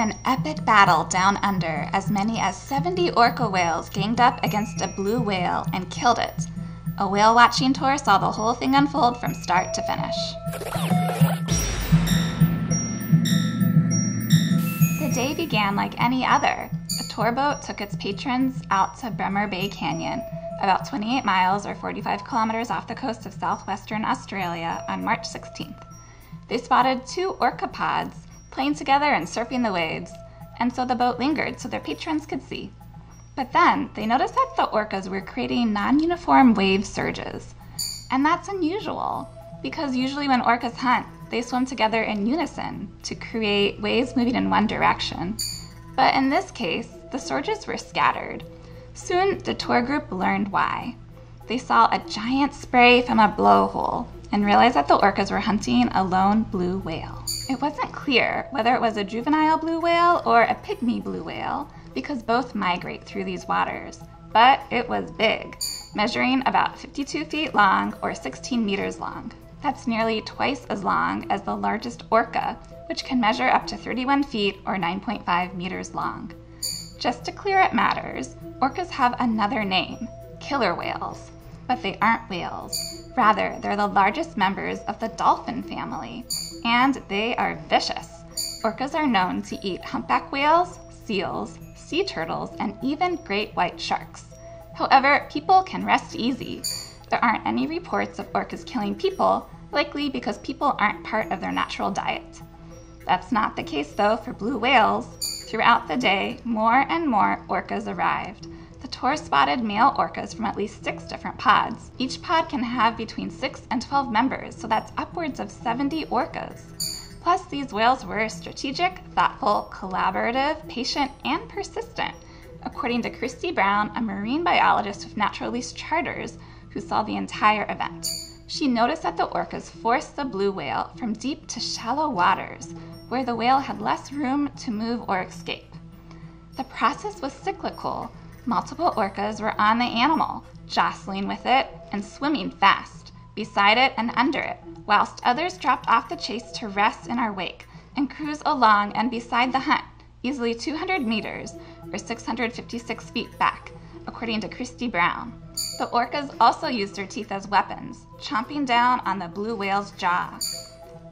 in an epic battle down under, as many as 70 orca whales ganged up against a blue whale and killed it. A whale-watching tour saw the whole thing unfold from start to finish. The day began like any other. A tour boat took its patrons out to Bremmer Bay Canyon, about 28 miles or 45 kilometers off the coast of southwestern Australia on March 16th. They spotted two orcapods playing together and surfing the waves, and so the boat lingered so their patrons could see. But then they noticed that the orcas were creating non-uniform wave surges. And that's unusual, because usually when orcas hunt, they swim together in unison to create waves moving in one direction. But in this case, the surges were scattered. Soon, the tour group learned why. They saw a giant spray from a blowhole and realized that the orcas were hunting a lone blue whale. It wasn't clear whether it was a juvenile blue whale or a pygmy blue whale, because both migrate through these waters, but it was big, measuring about 52 feet long or 16 meters long. That's nearly twice as long as the largest orca, which can measure up to 31 feet or 9.5 meters long. Just to clear up matters, orcas have another name, killer whales, but they aren't whales. Rather, they're the largest members of the dolphin family, and they are vicious. Orcas are known to eat humpback whales, seals, sea turtles, and even great white sharks. However, people can rest easy. There aren't any reports of orcas killing people, likely because people aren't part of their natural diet. That's not the case though for blue whales. Throughout the day, more and more orcas arrived. The tour spotted male orcas from at least 6 different pods. Each pod can have between 6 and 12 members, so that's upwards of 70 orcas. Plus, these whales were strategic, thoughtful, collaborative, patient, and persistent. According to Christy Brown, a marine biologist with Natural East Charters, who saw the entire event. She noticed that the orcas forced the blue whale from deep to shallow waters, where the whale had less room to move or escape. The process was cyclical. Multiple orcas were on the animal, jostling with it and swimming fast, beside it and under it, whilst others dropped off the chase to rest in our wake and cruise along and beside the hunt, easily 200 meters or 656 feet back, according to Christy Brown. The orcas also used their teeth as weapons, chomping down on the blue whale's jaw.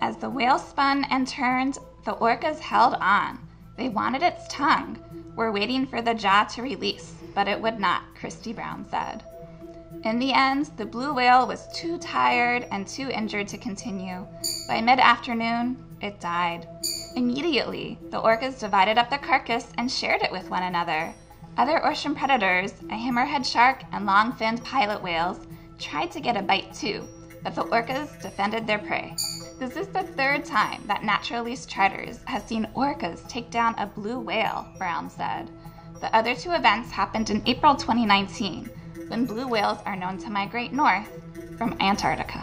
As the whale spun and turned, the orcas held on. They wanted its tongue, were waiting for the jaw to release, but it would not, Christy Brown said. In the end, the blue whale was too tired and too injured to continue. By mid-afternoon, it died. Immediately, the orcas divided up the carcass and shared it with one another. Other ocean predators, a hammerhead shark and long-finned pilot whales, tried to get a bite too, but the orcas defended their prey. This is the 3rd time that Natural East Charters has seen orcas take down a blue whale, Brown said. The other 2 events happened in April 2019, when blue whales are known to migrate north from Antarctica.